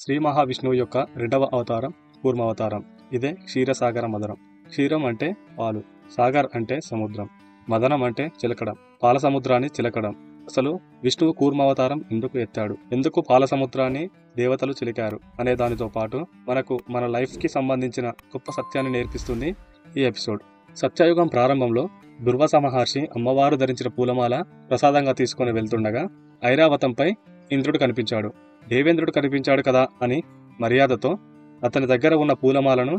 శ్రీ మహావిష్ణువు యొక్క రెండవ అవతారం కూర్మ అవతారం. ఇదే క్షీరసాగర మదనం. క్షీరం అంటే పాలు, సాగర్ అంటే సముద్రం, మదనం అంటే చిలకడం, పాల సముద్రాన్ని చిలకడం. అసలు విష్ణువు కూర్మావతారం ఎందుకు ఎత్తాడు, ఎందుకు పాల సముద్రాన్ని దేవతలు చిలికారు అనే దానితో పాటు మనకు మన లైఫ్కి సంబంధించిన గొప్ప సత్యాన్ని నేర్పిస్తుంది ఈ ఎపిసోడ్. సత్యయుగం ప్రారంభంలో దుర్వాస మహర్షి అమ్మవారు ధరించిన పూలమాల ప్రసాదంగా తీసుకుని వెళ్తుండగా ఐరావతంపై ఇంద్రుడు కనిపించాడు. దేవేంద్రుడు కనిపించాడు కదా అని మర్యాదతో అతని దగ్గర ఉన్న పూలమాలను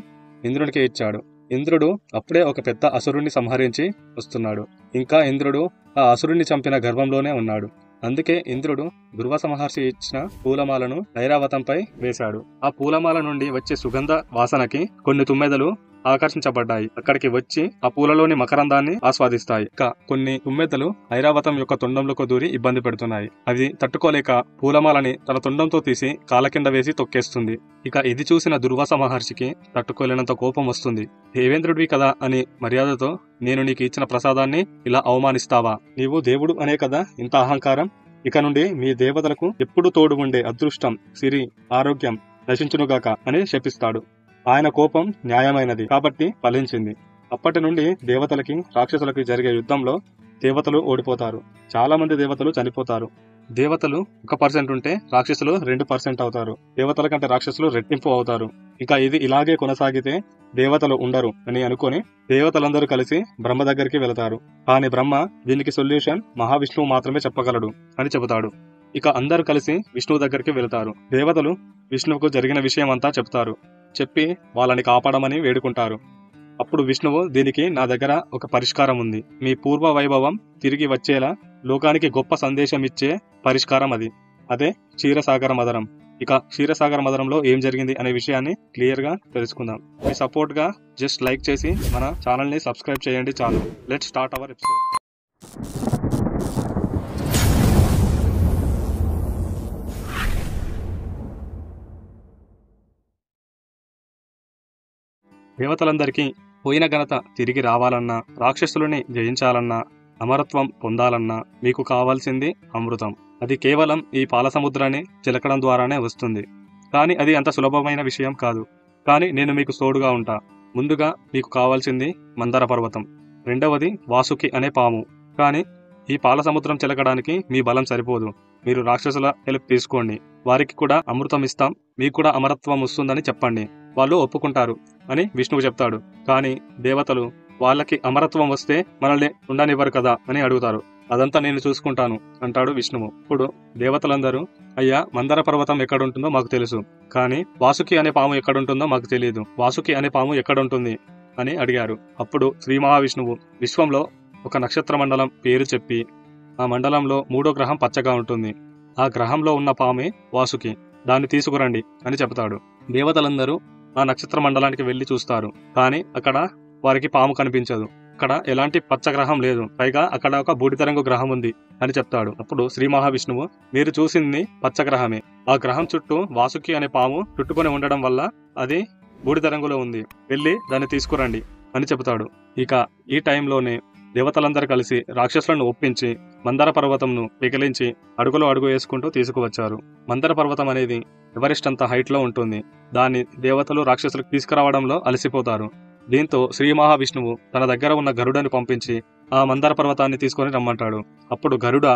ఇంద్రుడికి ఇచ్చాడు. ఇంద్రుడు అప్పుడే ఒక పెద్ద అసురుణ్ణి సంహరించి వస్తున్నాడు. ఇంకా ఇంద్రుడు ఆ అసురుణ్ణి చంపిన గర్భంలోనే ఉన్నాడు. అందుకే ఇంద్రుడు దుర్వాస మహర్షి ఇచ్చిన పూలమాలను ఐరావతంపై వేశాడు. ఆ పూలమాల నుండి వచ్చే సుగంధ వాసనకి కొన్ని తుమ్మెదలు ఆకర్షించబడ్డాయి. అక్కడికి వచ్చి ఆ పూలలోని మకరందాన్ని ఆస్వాదిస్తాయి. ఇంకా కొన్ని తుమ్మెదలు ఐరావతం యొక్క తొండంలోకి దూరి ఇబ్బంది పెడుతున్నాయి. అది తట్టుకోలేక పూలమాలని తన తొండంతో తీసి కాళ్ళ కింద వేసి తొక్కేస్తుంది. ఇక ఇది చూసిన దుర్వాస మహర్షికి తట్టుకోలేనంత కోపం వస్తుంది. దేవేంద్రుడివి కదా అని మర్యాదతో, నేను నీకు ఇచ్చిన ప్రసాదాన్ని ఇలా అవమానిస్తావా, నీవు దేవుడు అనే కదా ఇంత అహంకారం, ఇక నుండి మీ దేవతలకు ఎప్పుడు తోడు ఉండే అదృష్టం, సిరి, ఆరోగ్యం నశించునుగాక అని శపిస్తాడు. ఆయన కోపం న్యాయమైనది కాబట్టి ఫలించింది. అప్పటి నుండి దేవతలకి రాక్షసులకి జరిగే యుద్ధంలో దేవతలు ఓడిపోతారు. చాలా మంది దేవతలు చనిపోతారు. దేవతలు 1% ఉంటే రాక్షసులు 2% అవుతారు. దేవతల కంటే రాక్షసులు రెట్టింపు అవుతారు. ఇంకా ఇది ఇలాగే కొనసాగితే దేవతలు ఉండరు అని అనుకుని దేవతలందరూ కలిసి బ్రహ్మ దగ్గరికి వెళతారు. కానీ బ్రహ్మ దీనికి సొల్యూషన్ మహావిష్ణువు మాత్రమే చెప్పగలడు అని చెబుతాడు. ఇక అందరూ కలిసి విష్ణువు దగ్గరికి వెళతారు. దేవతలు విష్ణువుకు జరిగిన విషయం అంతా చెప్తారు. చెప్పి వాళ్ళని కాపాడమని వేడుకుంటారు. అప్పుడు విష్ణువు, దీనికి నా దగ్గర ఒక పరిష్కారం ఉంది, మీ పూర్వ వైభవం తిరిగి వచ్చేలా లోకానికి గొప్ప సందేశం ఇచ్చే పరిష్కారం అది, అదే క్షీరసాగర మదనం. ఇక క్షీరసాగర మదనంలో ఏం జరిగింది అనే విషయాన్ని క్లియర్ గా తెలుసుకుందాం. మీ సపోర్ట్ గా జస్ట్ లైక్ చేసి మన ఛానల్ ని సబ్స్క్రైబ్ చేయండి చాలు. Let's start our episode. దేవతలందరికీ పోయిన ఘనత తిరిగి రావాలన్నా, రాక్షసులని జయించాలన్నా, అమరత్వం పొందాలన్నా మీకు కావాల్సింది అమృతం. అది కేవలం ఈ పాల సముద్రాన్ని చిలకడం ద్వారానే వస్తుంది. కానీ అది అంత సులభమైన విషయం కాదు. కానీ నేను మీకు తోడుగా ఉంటా. ముందుగా మీకు కావాల్సింది మందార పర్వతం, రెండవది వాసుకి అనే పాము. కానీ ఈ పాల సముద్రం చిలకడానికి మీ బలం సరిపోదు. మీరు రాక్షసుల హెల్ప్ తీసుకోండి. వారికి కూడా అమృతం ఇస్తాం, మీకు కూడా అమరత్వం వస్తుందని చెప్పండి. వాళ్ళు ఒప్పుకుంటారు అని విష్ణువు చెప్తాడు. కానీ దేవతలు, వాళ్ళకి అమరత్వం వస్తే మనల్ని ఉండనివ్వరు కదా అని అడుగుతారు. అదంతా నేను చూసుకుంటాను అంటాడు విష్ణువు. ఇప్పుడు దేవతలందరూ, అయ్యా మందార పర్వతం ఎక్కడుంటుందో మాకు తెలుసు, కానీ వాసుకి అనే పాము ఎక్కడుంటుందో మాకు తెలియదు, వాసుకి అనే పాము ఎక్కడుంటుంది అని అడిగారు. అప్పుడు శ్రీ మహావిష్ణువు విశ్వంలో ఒక నక్షత్ర మండలం పేరు చెప్పి, ఆ మండలంలో 3వ గ్రహం పచ్చగా ఉంటుంది, ఆ గ్రహంలో ఉన్న పామే వాసుకి, దాన్ని తీసుకురండి అని చెబుతాడు. దేవతలందరూ ఆ నక్షత్ర మండలానికి వెళ్లి చూస్తారు. కానీ అక్కడ వారికి పాము కనిపించదు. అక్కడ ఎలాంటి పచ్చగ్రహం లేదు, పైగా అక్కడ ఒక బూడిదరంగు గ్రహం ఉంది అని చెప్తాడు. అప్పుడు శ్రీ మహావిష్ణువు, మీరు చూసింది పచ్చగ్రహమే, ఆ గ్రహం చుట్టూ వాసుకి అనే పాము చుట్టుకొని ఉండడం వల్ల అది బూడిదరంగులో ఉంది, వెళ్ళి దాన్ని తీసుకురండి అని చెబుతాడు. ఇక ఈ టైంలోనే దేవతలందరూ కలిసి రాక్షసులను ఒప్పించి మందార పర్వతంను పిగిలించి అడుగులో అడుగు వేసుకుంటూ తీసుకువచ్చారు. మందార పర్వతం అనేది ఎవరెస్ట్ అంత హైట్లో ఉంటుంది. దాన్ని దేవతలు రాక్షసులకు తీసుకురావడంలో అలసిపోతారు. దీంతో శ్రీ మహావిష్ణువు తన దగ్గర ఉన్న గరుడను పంపించి ఆ మందార పర్వతాన్ని తీసుకొని రమ్మంటాడు. అప్పుడు గరుడ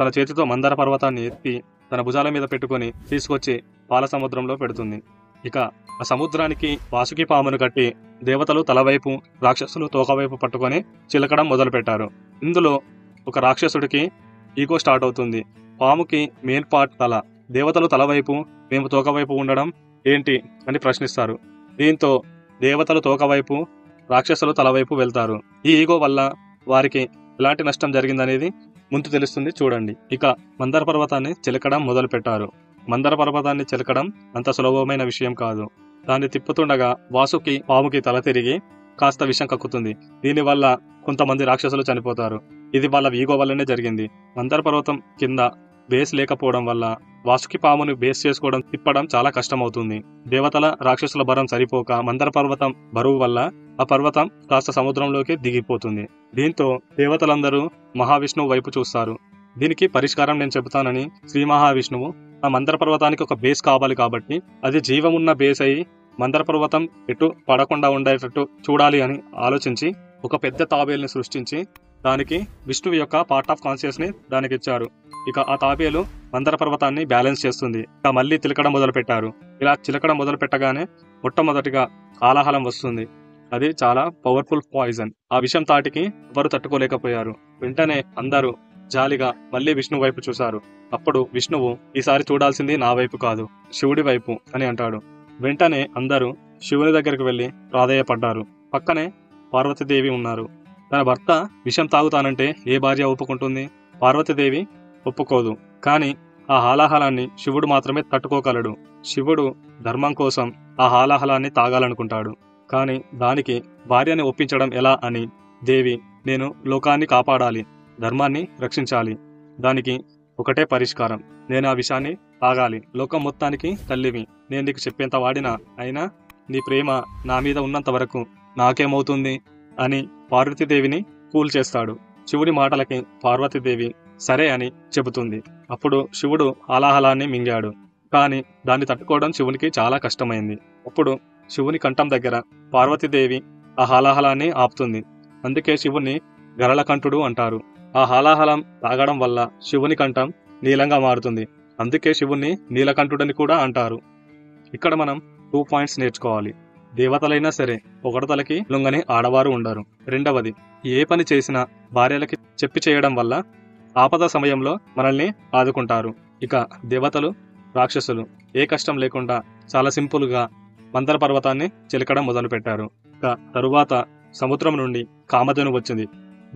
తన చేతితో మందార పర్వతాన్ని ఎత్తి తన భుజాల మీద పెట్టుకుని తీసుకొచ్చి పాల సముద్రంలో పెడుతుంది. ఇక ఆ సముద్రానికి వాసుకి పామును కట్టి దేవతలు తలవైపు, రాక్షసులు తోకవైపు పట్టుకొని చిలకడం మొదలుపెట్టారు. ఇందులో ఒక రాక్షసుడికి ఈగో స్టార్ట్ అవుతుంది. పాముకి మెయిన్ పార్ట్ తల, దేవతలు తలవైపు, మేము తోకవైపు ఉండడం ఏంటి అని ప్రశ్నిస్తారు. దీంతో దేవతలు తోకవైపు, రాక్షసులు తలవైపు వెళ్తారు. ఈ ఈగో వల్ల వారికి ఎలాంటి నష్టం జరిగిందనేది ముందు తెలుస్తుంది, చూడండి. ఇక మందార పర్వతాన్ని చిలకడం మొదలుపెట్టారు. మందార పర్వతాన్ని చిలకడం అంత సులభమైన విషయం కాదు. దాన్ని తిప్పుతుండగా వాసుకి పాముకి తల తిరిగి కాస్త విషం కక్కుతుంది. దీనివల్ల కొంతమంది రాక్షసులు చనిపోతారు. ఇది వాళ్ళ ఈగో వల్లనే జరిగింది. మందార పర్వతం కింద బేస్ లేకపోవడం వల్ల వాసుకి పాముని బేస్ చేసుకోవడం, తిప్పడం చాలా కష్టమవుతుంది. దేవతల రాక్షసుల బరం సరిపోక మందార పర్వతం బరువు వల్ల ఆ పర్వతం కాస్త సముద్రంలోకి దిగిపోతుంది. దీంతో దేవతలందరూ మహావిష్ణువు వైపు చూస్తారు. దీనికి పరిష్కారం నేను చెబుతానని శ్రీ మహావిష్ణువు మందర పర్వతానికి ఒక బేస్ కావాలి కాబట్టి అది జీవం ఉన్న బేస్ అయ్యి మందర పర్వతం ఎటు పడకుండా ఉండేటట్టు చూడాలి అని ఆలోచించి ఒక పెద్ద తాబేలుని సృష్టించి దానికి విష్ణువు యొక్క పార్ట్ ఆఫ్ కాన్షియస్ని దానికి ఇచ్చారు. ఇక ఆ తాబేలు మందర పర్వతాన్ని బ్యాలెన్స్ చేస్తుంది. ఇక మళ్ళీ చిలకడం మొదలుపెట్టారు. ఇలా చిలకడం మొదలుపెట్టగానే మొట్టమొదటిగా ఆలాహలం వస్తుంది. అది చాలా పవర్ఫుల్ పాయిజన్. ఆ విషయం తాటికి ఎవరు తట్టుకోలేకపోయారు. వెంటనే అందరూ జాలిగా మళ్ళీ విష్ణువు వైపు చూశారు. అప్పుడు విష్ణువు, ఈసారి చూడాల్సింది నా వైపు కాదు, శివుడి వైపు అని అంటాడు. వెంటనే అందరూ శివుని దగ్గరికి వెళ్ళి ప్రాధేయపడ్డారు. పక్కనే పార్వతీదేవి ఉన్నారు. తన భర్త విషం తాగుతానంటే ఏ భార్య ఒప్పుకుంటుంది? పార్వతీదేవి ఒప్పుకోదు. కానీ ఆ హాలాహలాన్ని శివుడు మాత్రమే తట్టుకోగలడు. శివుడు ధర్మం కోసం ఆ హాలాహలాన్ని తాగాలనుకుంటాడు. కానీ దానికి భార్యని ఒప్పించడం ఎలా అని దేవి, నేను లోకాన్ని కాపాడాలి, ధర్మాన్ని రక్షించాలి, దానికి ఒకటే పరిష్కారం, నేను ఆ విషయాన్ని తాగాలి, లోకం మొత్తానికి తల్లివి, నేను నీకు చెప్పేంత వాడినా అయినా నీ ప్రేమ నా మీద ఉన్నంత వరకు నాకేమవుతుంది అని పార్వతీదేవిని కూల్ చేస్తాడు. శివుడి మాటలకి పార్వతీదేవి సరే అని చెబుతుంది. అప్పుడు శివుడు ఆలాహలాన్ని మింగాడు. కానీ దాన్ని తట్టుకోవడం శివునికి చాలా కష్టమైంది. అప్పుడు శివుని కంఠం దగ్గర పార్వతీదేవి ఆ హాలాహలాన్ని ఆపుతుంది. అందుకే శివుని గరళ కంఠుడు అంటారు. ఆ హాలాహలం తాగడం వల్ల శివుని కంఠం నీలంగా మారుతుంది. అందుకే శివుణ్ణి నీలకంఠుడని కూడా అంటారు. ఇక్కడ మనం 2 పాయింట్స్ నేర్చుకోవాలి. దేవతలైనా సరే ఒకడతలకి లొంగని ఆడవారు ఉండరు. రెండవది, ఏ పని చేసినా భార్యలకి చెప్పి చేయడం వల్ల ఆపద సమయంలో మనల్ని ఆదుకుంటారు. ఇక దేవతలు, రాక్షసులు ఏ కష్టం లేకుండా చాలా సింపుల్గా మందర పర్వతాన్ని చిలకడం మొదలుపెట్టారు. ఇక తరువాత సముద్రం నుండి కామధేను వచ్చింది.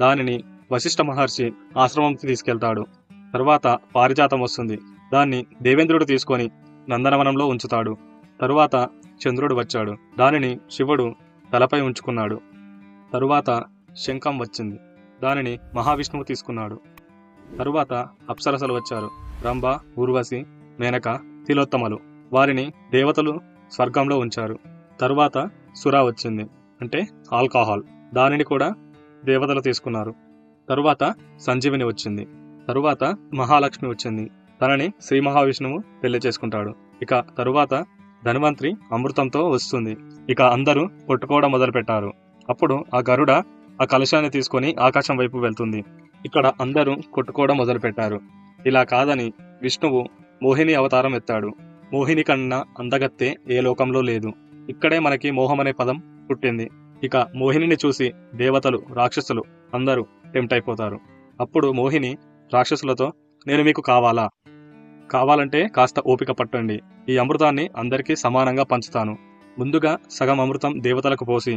దానిని వశిష్ఠ మహర్షి ఆశ్రమంకి తీసుకెళ్తాడు. తరువాత పారిజాతం వస్తుంది. దాన్ని దేవేంద్రుడు తీసుకొని నందనవనంలో ఉంచుతాడు. తరువాత చంద్రుడు వచ్చాడు. దానిని శివుడు తలపై ఉంచుకున్నాడు. తరువాత శంఖం వచ్చింది. దానిని మహావిష్ణువు తీసుకున్నాడు. తరువాత అప్సరసలు వచ్చారు. రంభ, ఊర్వశి, మేనక, తిలోత్తమలు. వారిని దేవతలు స్వర్గంలో ఉంచారు. తరువాత సురా వచ్చింది, అంటే ఆల్కహాల్. దానిని కూడా దేవతలు తీసుకున్నారు. తరువాత సంజీవిని వచ్చింది. తరువాత మహాలక్ష్మి వచ్చింది. తనని శ్రీ మహావిష్ణువు పెళ్లి చేసుకుంటాడు. ఇక తరువాత ధన్వంతరి అమృతంతో వస్తుంది. ఇక అందరూ కొట్టుకోవడం మొదలుపెట్టారు. అప్పుడు ఆ గరుడ ఆ కలశాన్ని తీసుకొని ఆకాశం వైపు వెళ్తుంది. ఇక్కడ అందరూ కొట్టుకోవడం మొదలుపెట్టారు. ఇలా కాదని విష్ణువు మోహిని అవతారం ఎత్తాడు. మోహిని కన్నా అందగత్తే ఏ లోకంలో లేదు. ఇక్కడే మనకి మోహం అనే పదం పుట్టింది. ఇక మోహిని చూసి దేవతలు, రాక్షసులు అందరూ టెంప్ట్ అయిపోతారు. అప్పుడు మోహిని రాక్షసులతో, నేను మీకు కావాలంటే కాస్త ఓపిక పట్టండి, ఈ అమృతాన్ని అందరికీ సమానంగా పంచుతాను. ముందుగా సగం అమృతం దేవతలకు పోసి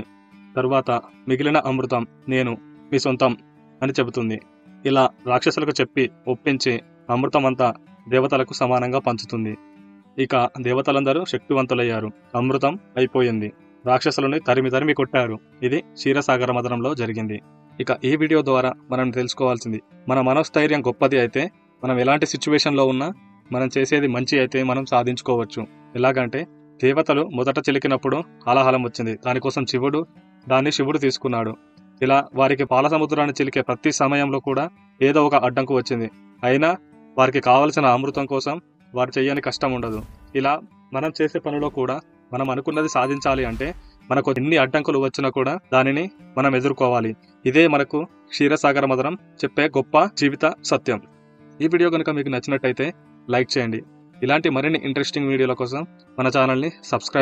తరువాత మిగిలిన అమృతం నేను మీ సొంతం అని చెబుతుంది. ఇలా రాక్షసులకు చెప్పి ఒప్పించి అమృతం అంతా దేవతలకు సమానంగా పంచుతుంది. ఇక దేవతలందరూ శక్తివంతులయ్యారు. అమృతం అయిపోయింది. రాక్షసులని తరిమి తరిమి కొట్టారు. ఇది క్షీరసాగర మదనంలో జరిగింది. ఇక ఈ వీడియో ద్వారా మనం తెలుసుకోవాల్సింది, మన మనోస్థైర్యం గొప్పది అయితే మనం ఎలాంటి సిచ్యువేషన్లో ఉన్నా మనం చేసేది మంచి అయితే మనం సాధించుకోవచ్చు. ఎలాగంటే దేవతలు మొదట చిలికినప్పుడు హాలాహలం వచ్చింది. దానికోసం శివుడు, దాన్ని శివుడు తీసుకున్నాడు. ఇలా వారికి పాల సముద్రాన్ని చిలికే ప్రతి సమయంలో కూడా ఏదో ఒక అడ్డంకు వచ్చింది. అయినా వారికి కావలసిన అమృతం కోసం వారు చేయని కష్టం ఉండదు. ఇలా మనం చేసే పనిలో కూడా మనం అనుకున్నది సాధించాలి అంటే మనకు ఎన్ని అడ్డంకులు వచ్చినా కూడా దానిని మనం ఎదుర్కోవాలి. ఇదే మనకు క్షీరసాగర మదనం చెప్పే గొప్ప జీవిత సత్యం. ఈ వీడియో కనుక మీకు నచ్చినట్టయితే లైక్ చేయండి. ఇలాంటి మరిన్ని ఇంట్రెస్టింగ్ వీడియోల కోసం మన ఛానల్ని సబ్స్క్రైబ్